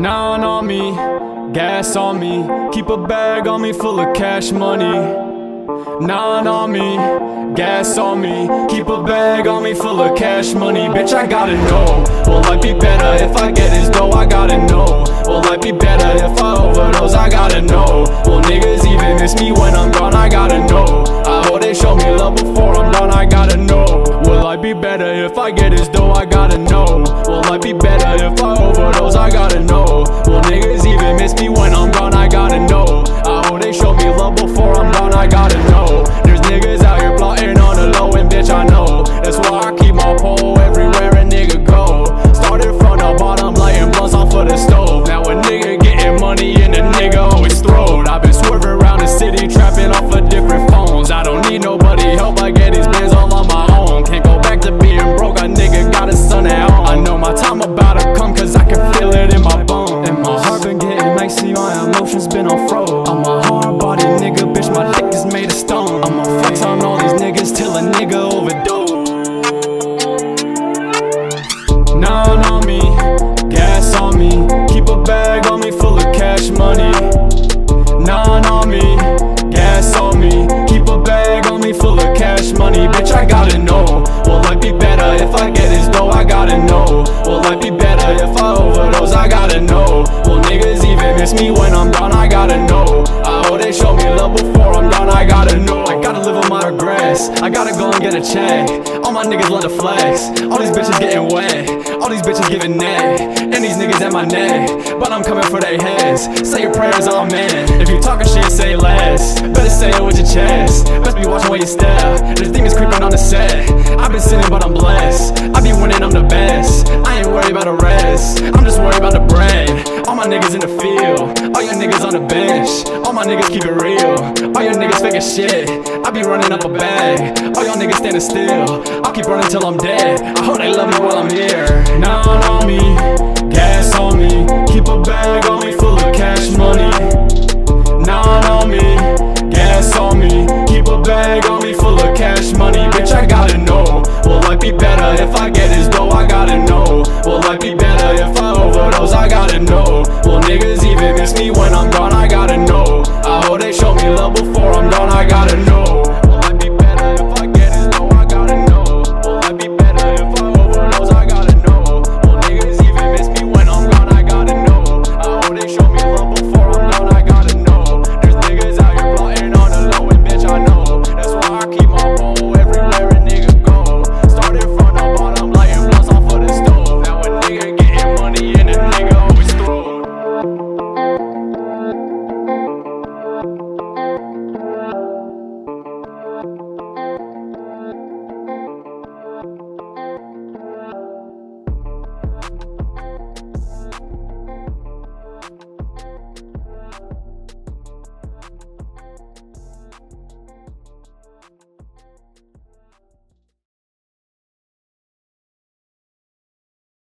9 on me, gas on me, keep a bag on me full of cash money. 9 on me, gas on me, keep a bag on me full of cash money. Bitch, I gotta know, will I be better if I get his dough? I gotta know, will I be better if I overdose? I gotta know, will niggas even miss me when I'm gone? I gotta know, I hope they show me love before I'm done. I gotta know, will I be better if I get his dough? I gotta know, will I be better if I overdose? I gotta know, will niggas even miss me when I'm gone? I gotta know, I hope they show me love before I'm done. I gotta know, there's niggas out here plotting on the low, and bitch I know, that's why I keep my pole everywhere a nigga go. Started from the bottom, lighting blunts off of the stove. Now a nigga getting money and a nigga always throwed. I've been swerving around the city, trapping off of different phones. I don't need nobody help, I get these bands all on my own. Can't go back to being broke, a nigga got a son at home. I know my time about to come, cause I can feel it in my bones. And my heart been getting messy, my emotions been on froze. I'm a hard-bodied nigga, bitch, my dick is made of stone. I'ma flex on all these niggas till a nigga overdose. 9 on me, gas on me, keep a bag on me full of cash money. 9 on me, gas on me, keep a bag on me full of cash money. Bitch, I gotta know, will I be better if I get his dough? I gotta know, will I be better if I overdose? I gotta know, will niggas even miss me when I'm gone? I gotta know, I hope they show me love before I'm gone. I gotta know, I gotta live on my regrets, I gotta go and get a check. All my niggas love to flex, all these bitches getting wet, all these bitches giving neck, and these niggas at my neck, but I'm coming for their heads. Say your prayers, amen. If you talking shit, say less, better say it with your chest. Best be watching where you step, there's demons creeping on the set. I've been sinning but I'm blessed, I be winning, I'm the best. I ain't worried about the rest, I'm just worried about the bread. All my niggas in the field, all your niggas on the bench, all my niggas keep it real, all your niggas fake as shit. I be running up a bag, all y'all niggas standing still, I'll keep running till I'm dead. I hope they love me while I'm here. 9 on me, gas on me, keep a bag on me full of cash money.